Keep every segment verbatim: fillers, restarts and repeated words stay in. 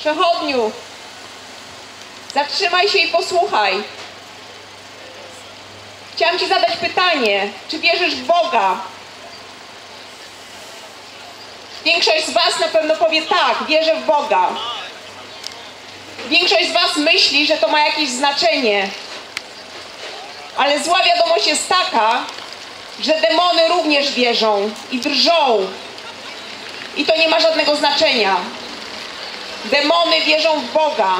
Przechodniu, zatrzymaj się i posłuchaj. Chciałam ci zadać pytanie, czy wierzysz w Boga? Większość z was na pewno powie tak, wierzę w Boga. Większość z was myśli, że to ma jakieś znaczenie. Ale zła wiadomość jest taka, że demony również wierzą i drżą. I to nie ma żadnego znaczenia. Demony wierzą w Boga.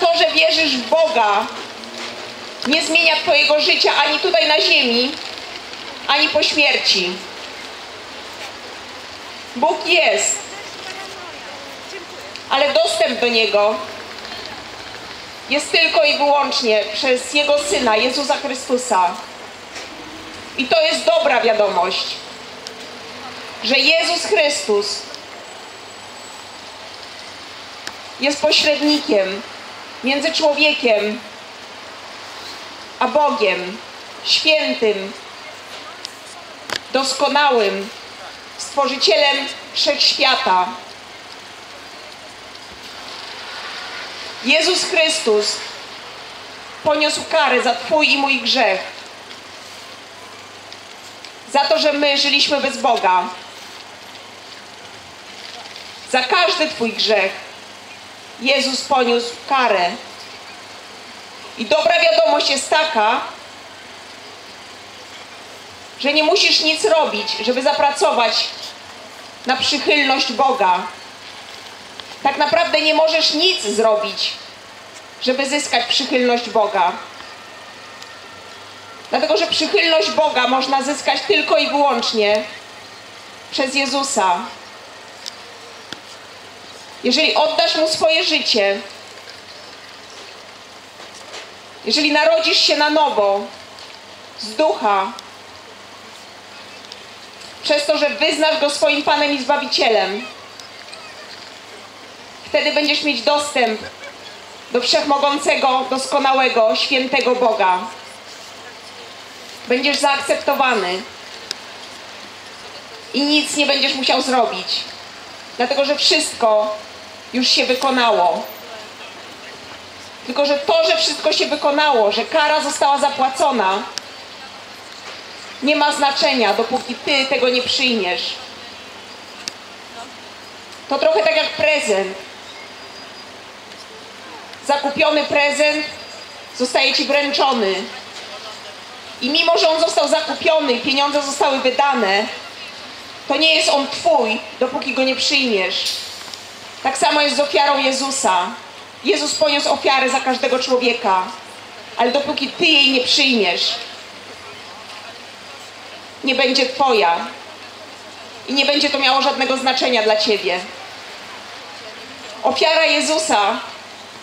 To, że wierzysz w Boga, nie zmienia twojego życia ani tutaj na ziemi, ani po śmierci. Bóg jest, ale dostęp do Niego jest tylko i wyłącznie przez Jego Syna, Jezusa Chrystusa. I to jest dobra wiadomość, że Jezus Chrystus jest pośrednikiem między człowiekiem a Bogiem, świętym, doskonałym, Stworzycielem Wszechświata. Jezus Chrystus poniósł karę za twój i mój grzech. Za to, że my żyliśmy bez Boga. Za każdy twój grzech Jezus poniósł karę. I dobra wiadomość jest taka, że nie musisz nic robić, żeby zapracować na przychylność Boga. Tak naprawdę nie możesz nic zrobić, żeby zyskać przychylność Boga. Dlatego, że przychylność Boga można zyskać tylko i wyłącznie przez Jezusa. Jeżeli oddasz Mu swoje życie, jeżeli narodzisz się na nowo, z ducha, przez to, że wyznasz Go swoim Panem i Zbawicielem. Wtedy będziesz mieć dostęp do wszechmogącego, doskonałego, świętego Boga. Będziesz zaakceptowany i nic nie będziesz musiał zrobić, dlatego że wszystko już się wykonało. Tylko że to, że wszystko się wykonało, że kara została zapłacona, nie ma znaczenia, dopóki ty tego nie przyjmiesz. To trochę tak jak prezent. Zakupiony prezent zostaje ci wręczony. I mimo, że on został zakupiony i pieniądze zostały wydane, to nie jest on twój, dopóki go nie przyjmiesz. Tak samo jest z ofiarą Jezusa. Jezus poniósł ofiarę za każdego człowieka, ale dopóki ty jej nie przyjmiesz, nie będzie twoja i nie będzie to miało żadnego znaczenia dla ciebie. Ofiara Jezusa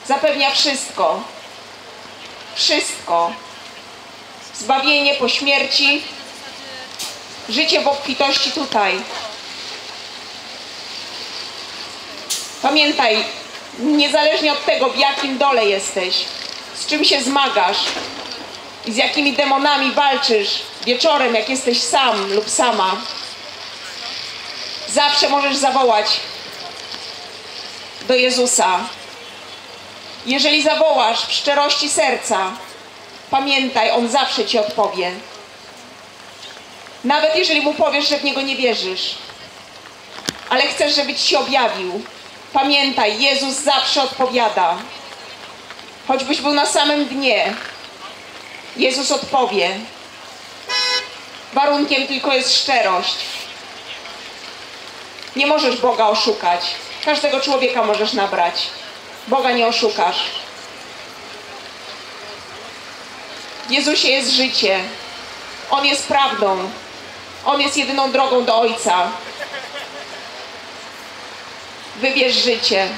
zapewnia wszystko. Wszystko. Zbawienie po śmierci, życie w obfitości tutaj. Pamiętaj, niezależnie od tego, w jakim dole jesteś, z czym się zmagasz i z jakimi demonami walczysz, wieczorem, jak jesteś sam lub sama, zawsze możesz zawołać do Jezusa. Jeżeli zawołasz w szczerości serca, pamiętaj, On zawsze ci odpowie. Nawet jeżeli Mu powiesz, że w Niego nie wierzysz, ale chcesz, żeby ci się objawił, pamiętaj, Jezus zawsze odpowiada. Choćbyś był na samym dnie, Jezus odpowie. Warunkiem tylko jest szczerość. Nie możesz Boga oszukać. Każdego człowieka możesz nabrać. Boga nie oszukasz. W Jezusie jest życie. On jest prawdą. On jest jedyną drogą do Ojca. Wybierz życie.